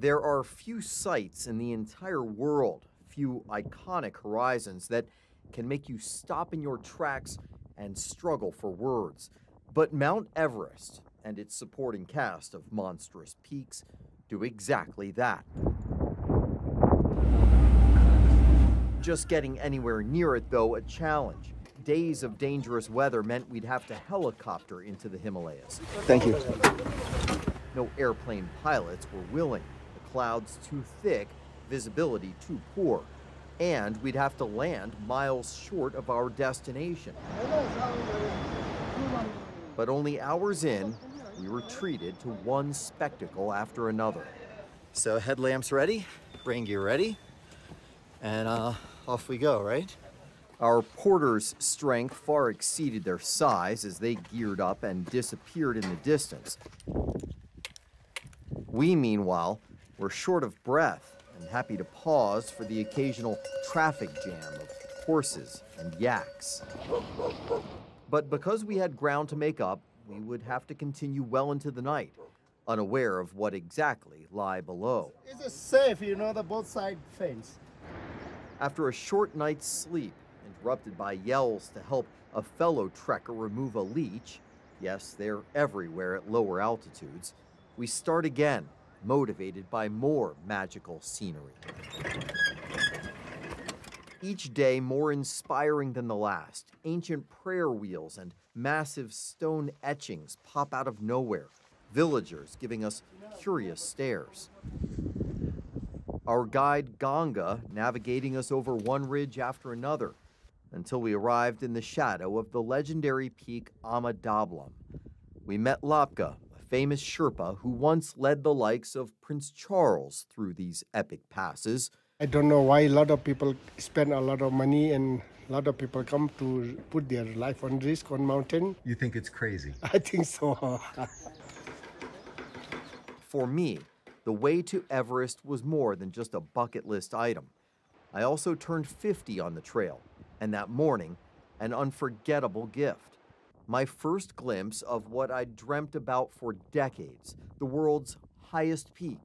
There are few sights in the entire world, few iconic horizons that can make you stop in your tracks and struggle for words. But Mount Everest and its supporting cast of monstrous peaks do exactly that. Just getting anywhere near it, though, a challenge. Days of dangerous weather meant we'd have to helicopter into the Himalayas. Thank you. No airplane pilots were willing. The clouds too thick, visibility too poor. And we'd have to land miles short of our destination. But only hours in, we were treated to one spectacle after another. So headlamps ready, brain gear ready, and off we go, right? Our porters' strength far exceeded their size as they geared up and disappeared in the distance. We, meanwhile, were short of breath and happy to pause for the occasional traffic jam of horses and yaks. But because we had ground to make up, we would have to continue well into the night, unaware of what exactly lie below. It's safe, you know, the both side fence. After a short night's sleep, interrupted by yells to help a fellow trekker remove a leech, yes, they're everywhere at lower altitudes, we start again, motivated by more magical scenery. Each day more inspiring than the last. Ancient prayer wheels and massive stone etchings pop out of nowhere, villagers giving us curious stares. Our guide Ganga navigating us over one ridge after another until we arrived in the shadow of the legendary peak Amadablam. We met Lapka, a famous Sherpa who once led the likes of Prince Charles through these epic passes. I don't know why a lot of people spend a lot of money and a lot of people come to put their life on risk on mountain. You think it's crazy? I think so. For me, the way to Everest was more than just a bucket list item. I also turned 50 on the trail, and that morning, an unforgettable gift. My first glimpse of what I'd dreamt about for decades, the world's highest peak.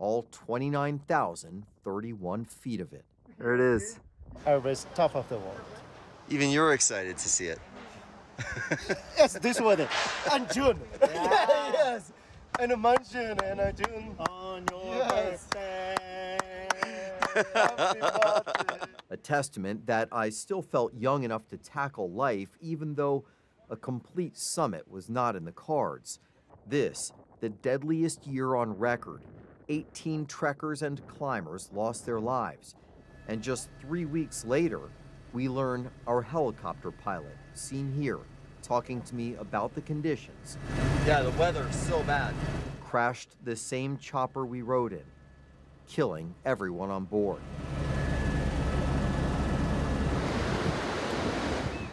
All 29,031 feet of it. There it is. Everest, top of the world. Even you're excited to see it. Yes, this weather. And June. Yeah. Yeah, yes. And a monsoon and a June. On your birthday. Happy birthday. A testament that I still felt young enough to tackle life, even though a complete summit was not in the cards. This, the deadliest year on record. 18 trekkers and climbers lost their lives. And just 3 weeks later, we learn our helicopter pilot, seen here, talking to me about the conditions. Yeah, the weather's so bad. Crashed the same chopper we rode in, killing everyone on board.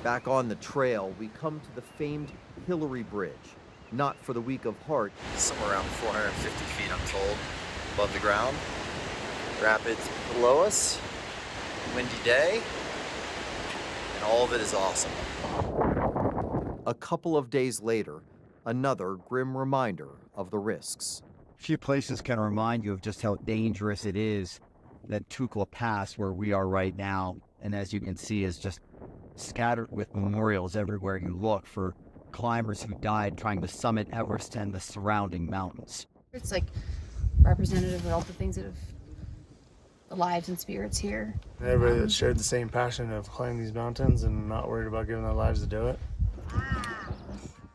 Back on the trail, we come to the famed Hillary Bridge. Not for the weak of heart. Somewhere around 450 feet, I'm told, above the ground. Rapids below us, windy day, and all of it is awesome. A couple of days later, another grim reminder of the risks. Few places can remind you of just how dangerous it is. That Tukla Pass, where we are right now, and as you can see, is just scattered with memorials everywhere you look for climbers who died trying to summit Everest and the surrounding mountains. It's like representative of all the things that have the lives and spirits here. Everybody that shared the same passion of climbing these mountains and not worried about giving their lives to do it.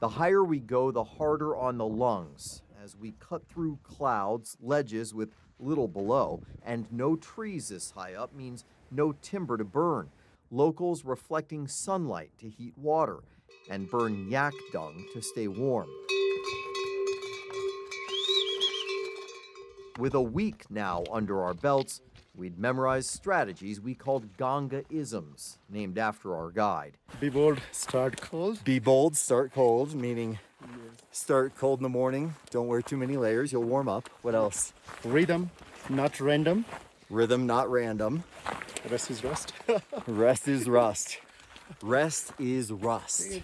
The higher we go, the harder on the lungs as we cut through clouds, ledges with little below, and no trees this high up means no timber to burn. Locals reflecting sunlight to heat water and burn yak dung to stay warm. With a week now under our belts, we'd memorized strategies we called Ganga-isms, named after our guide. Be bold, start cold. Be bold, start cold, meaning start cold in the morning, don't wear too many layers, you'll warm up. What else? Rhythm, not random. Rhythm, not random. Rest is rust. Rest is rust. Rest is rust.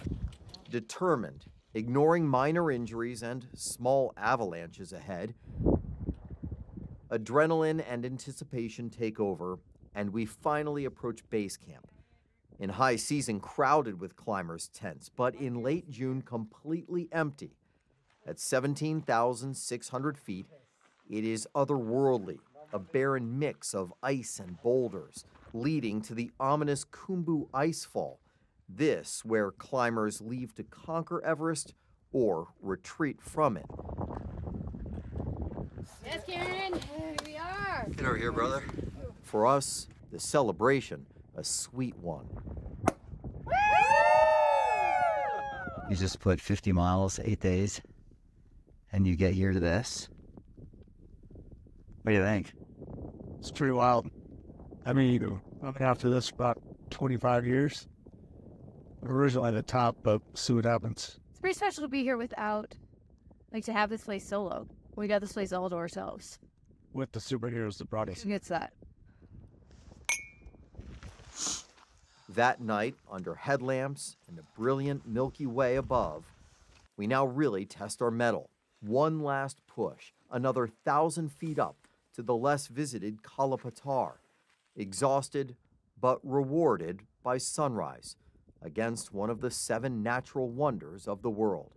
Determined, ignoring minor injuries and small avalanches ahead, Adrenaline and anticipation take over, and we finally approach base camp. In high season, crowded with climbers' tents, but in late June, completely empty. At 17,600 feet, it is otherworldly, a barren mix of ice and boulders, leading to the ominous Khumbu Icefall, this where climbers leave to conquer Everest or retreat from it. Yes, Karen, here we are. Get over here, brother. For us, the celebration, a sweet one. Woo! You just put 50 miles, 8 days, and you get here to this. What do you think? It's pretty wild. I mean, I've been out to this about 25 years. Originally at the top, but see what happens. It's pretty special to be here without, like, to have this place solo. We got this place all to ourselves. With the superheroes that brought us. Who gets that? That night, under headlamps and the brilliant Milky Way above, we now really test our mettle. One last push, another 1,000 feet up to the less visited Kala Patar, exhausted but rewarded by sunrise against one of the 7 natural wonders of the world,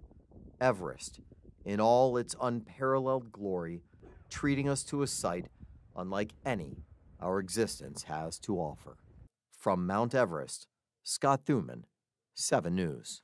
Everest, in all its unparalleled glory, treating us to a sight unlike any our existence has to offer. From Mount Everest, Scott Thuman, 7 News.